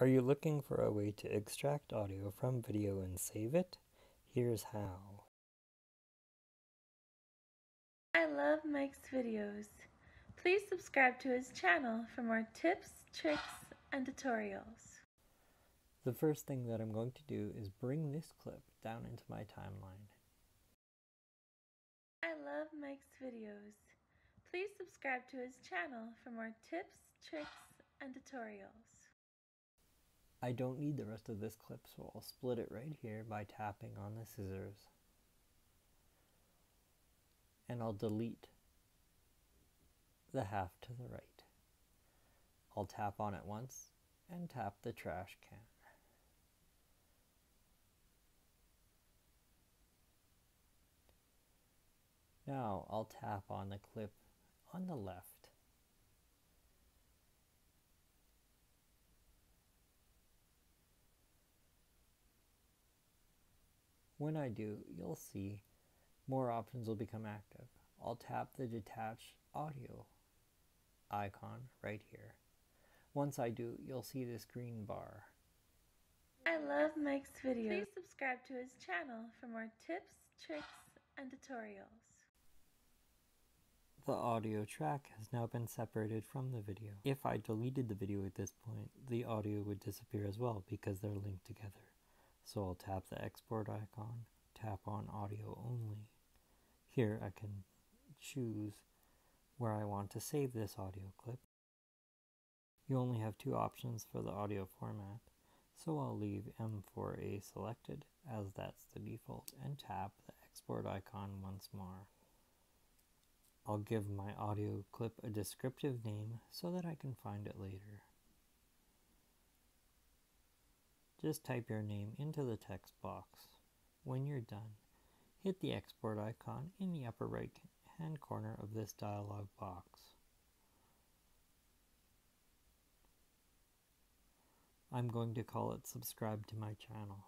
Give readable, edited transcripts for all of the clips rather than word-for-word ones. Are you looking for a way to extract audio from video and save it? Here's how. I love Mike's videos. Please subscribe to his channel for more tips, tricks, and tutorials. The first thing that I'm going to do is bring this clip down into my timeline. I love Mike's videos. Please subscribe to his channel for more tips, tricks, and tutorials. I don't need the rest of this clip, so I'll split it right here by tapping on the scissors. And I'll delete the half to the right. I'll tap on it once and tap the trash can. Now I'll tap on the clip on the left. When I do, you'll see more options will become active. I'll tap the detach audio icon right here. Once I do, you'll see this green bar. I love Mike's videos. Please subscribe to his channel for more tips, tricks, and tutorials. The audio track has now been separated from the video. If I deleted the video at this point, the audio would disappear as well because they're linked together. So I'll tap the export icon, tap on audio only. Here I can choose where I want to save this audio clip. You only have two options for the audio format, so I'll leave M4A selected as that's the default and tap the export icon once more. I'll give my audio clip a descriptive name so that I can find it later. Just type your name into the text box. When you're done, hit the export icon in the upper right hand corner of this dialog box. I'm going to call it Subscribe to My Channel.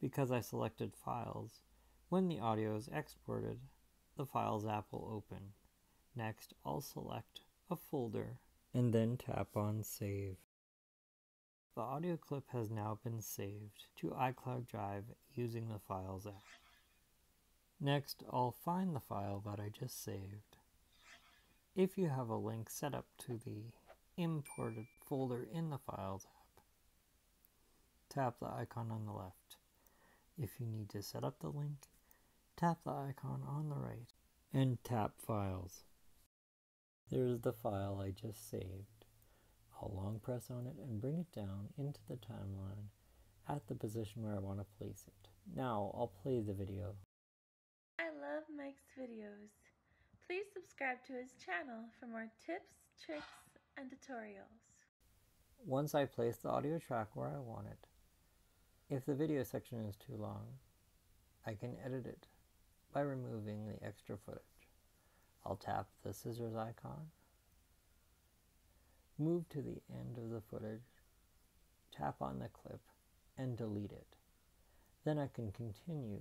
Because I selected files, when the audio is exported, the Files app will open. Next, I'll select a folder and then tap on Save. The audio clip has now been saved to iCloud Drive using the Files app. Next, I'll find the file that I just saved. If you have a link set up to the imported folder in the Files app, tap the icon on the left. If you need to set up the link, tap the icon on the right and tap Files. There's the file I just saved. I'll long press on it and bring it down into the timeline at the position where I want to place it. Now I'll play the video. I love Mike's videos. Please subscribe to his channel for more tips, tricks, and tutorials. Once I place the audio track where I want it, if the video section is too long, I can edit it by removing the extra footage. I'll tap the scissors icon, move to the end of the footage, tap on the clip, and delete it. Then I can continue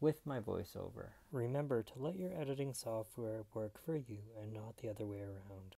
with my voiceover. Remember to let your editing software work for you and not the other way around.